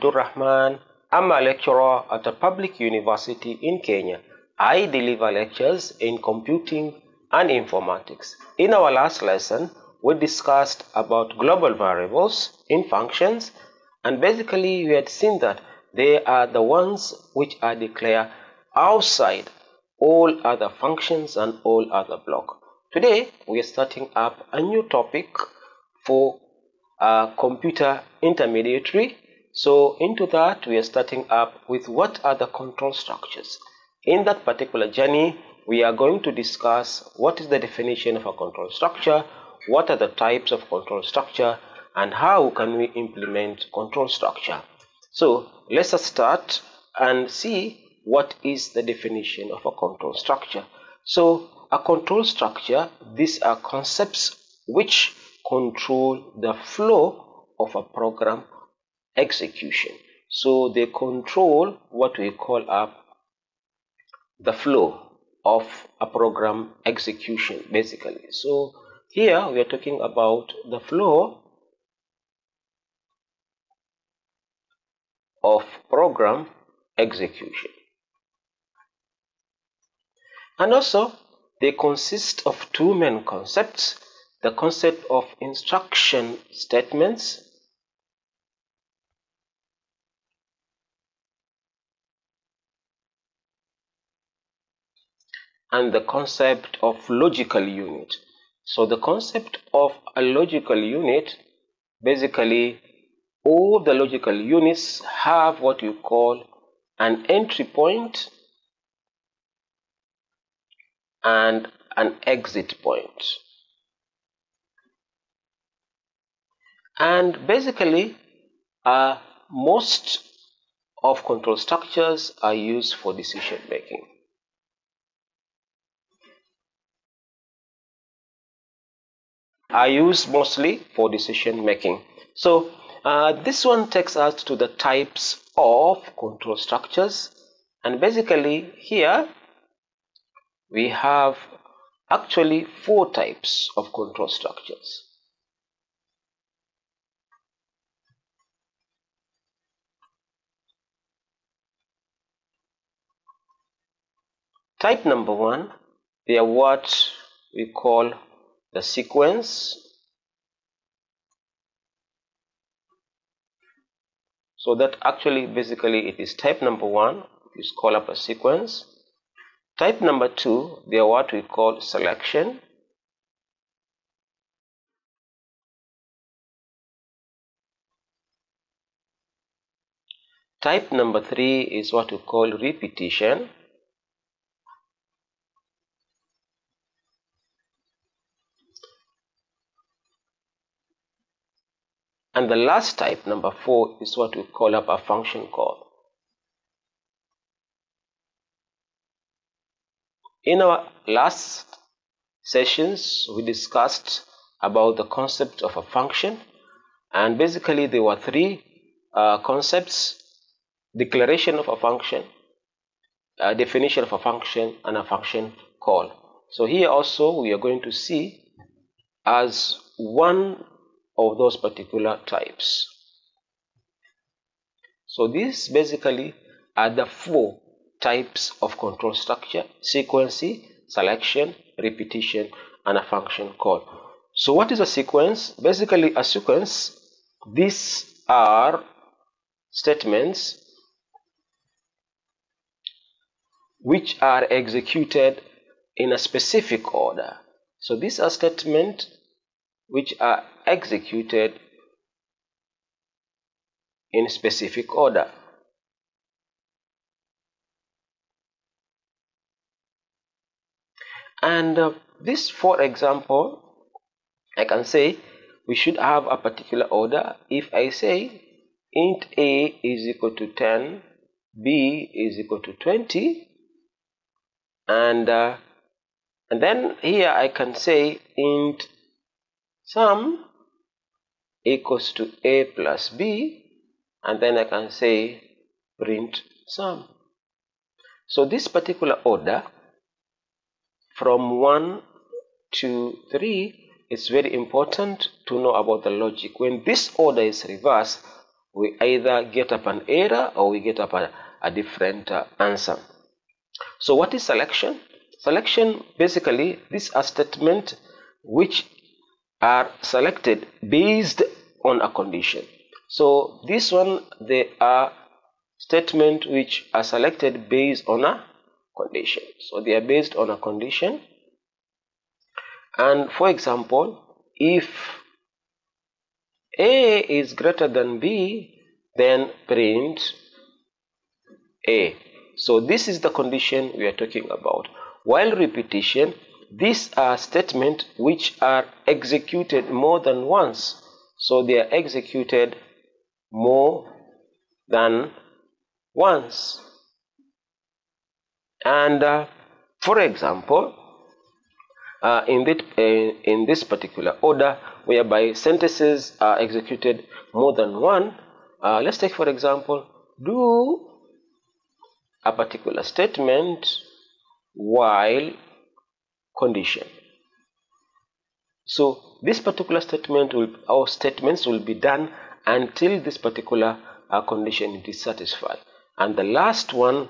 Abdul Rahman. I'm a lecturer at a public university in Kenya. I deliver lectures in computing and informatics. In our last lesson, we discussed about global variables in functions, and basically we had seen that they are the ones which are declared outside all other functions and all other blocks. Today we are starting up a new topic for computer intermediary. So into that we are starting up with what are the control structures. In that particular journey we are going to discuss what is the definition of a control structure, what are the types of control structure, and how can we implement control structure. So let's start and see what is the definition of a control structure. So a control structure, these are concepts which control the flow of a program execution. So they control what we call the flow of a program execution basically. So here we are talking about the flow of program execution. And also they consist of two main concepts, the concept of instruction statements and the concept of logical unit. So the concept of a logical unit, basically all the logical units have what you call an entry point and an exit point. And basically most of control structures are used for decision making. So this one takes us to the types of control structures, and basically here we have actually four types of control structures. Type number one, they are what we call the sequence. So that actually basically it is type number one, it is called a sequence. Type number two, they are what we call selection. Type number three is what we call repetition. And the last type, number four, is what we call a function call. In our last sessions, we discussed about the concept of a function, and basically there were three concepts: declaration of a function, definition of a function, and a function call. So here also we are going to see as one of those particular types. So these basically are the four types of control structure: sequence, selection, repetition, and a function call. So what is a sequence? Basically a sequence, these are statements which are executed in a specific order. So these are statements which are executed in specific order. And this, for example, I can say we should have a particular order. If I say int a is equal to 10, b is equal to 20, and then here I can say int sum equals to a plus b, and then I can say print sum. So this particular order from 1 to 3 is very important to know about the logic. When this order is reversed, we either get up an error or we get up a different answer. So what is selection? Selection, basically, these are statements which are selected based on a condition. So this one, they are statements which are selected based on a condition. So they are based on a condition. And for example, if A is greater than B, then print A. So this is the condition we are talking about. While repetition, these are statements which are executed more than once. So they are executed more than once. And for example, in this particular order, whereby sentences are executed more than one, let's take for example, do a particular statement while condition. So this particular statement will, our statements will be done until this particular condition is satisfied. And the last one,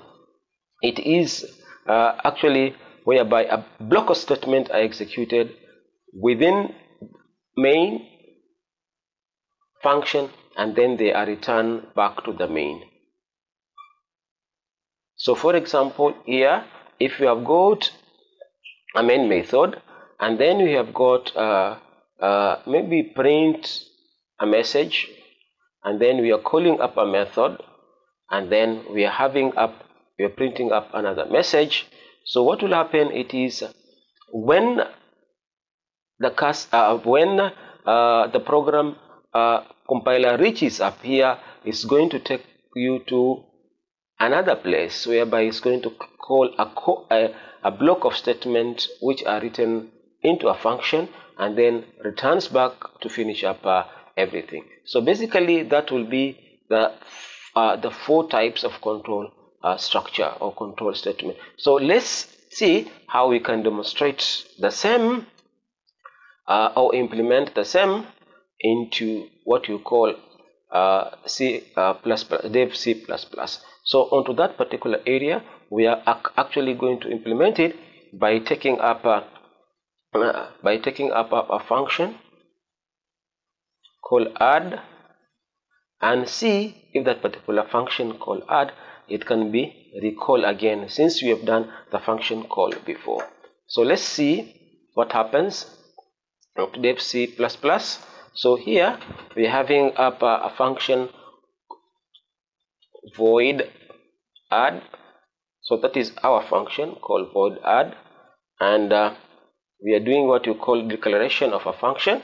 it is actually whereby a block of statements are executed within main function and then they are returned back to the main. So for example, here if you have got a main method and then you have got maybe print a message, and then we are calling up a method, and then we are having up, we are printing up another message. So what will happen, it is when the program compiler reaches up here, it's going to take you to another place whereby it's going to call a block of statements which are written into a function and then returns back to finish up everything. So basically that will be the four types of control structure or control statement. So let's see how we can demonstrate the same or implement the same into what you call Dev C++. So onto that particular area, we are actually going to implement it by taking up a function called add and see if that particular function called add, it can be recalled again since we have done the function call before. So let's see what happens to Dev C++. So here we are having up a function void add. So that is our function called void add, and we are doing what you call declaration of a function.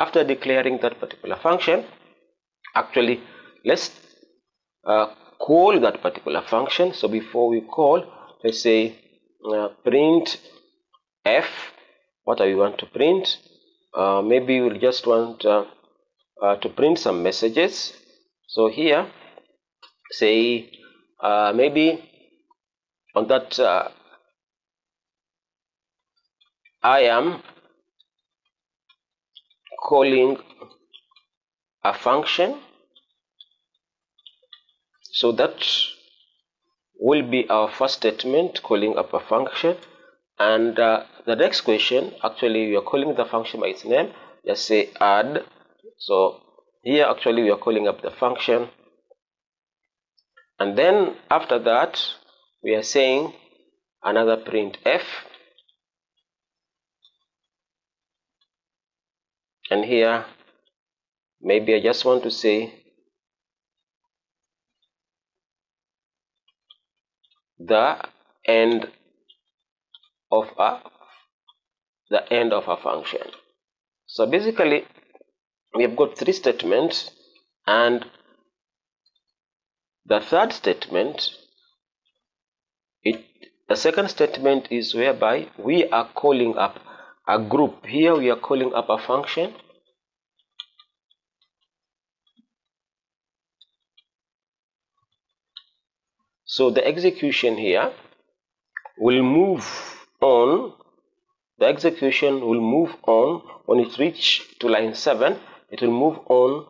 After declaring that particular function, actually let's call that particular function. So before we call, let's say print f. What do we want to print? Maybe we'll just want to print some messages. So here say maybe on that I am calling a function, so that will be our first statement, calling up a function. And the next question, actually we are calling the function by its name. Just say add. So here actually we are calling up the function, and then after that we are saying another printf, and here maybe I just want to say the end of a function. So basically we have got three statements, and the third statement, the second statement is whereby we are calling up a group. Here we are calling up a function, so the execution here will move on, when it reaches to line 7, it will move on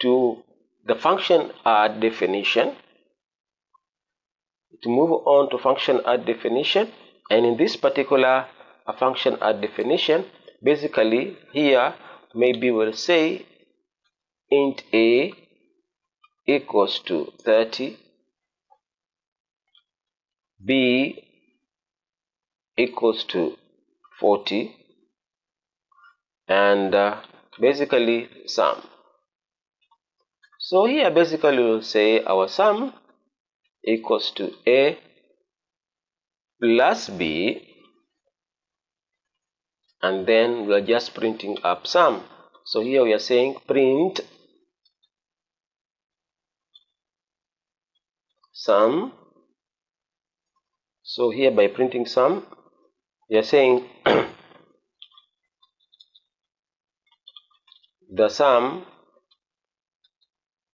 to the function add definition. To move on to function add definition, and in this particular function add definition, basically here maybe we'll say int a equals to 30, b equals to 40, and basically sum. So here basically we'll say our sum equals to a plus b, and then we are just printing up sum. So here we are saying print sum. So here by printing sum, we are saying the sum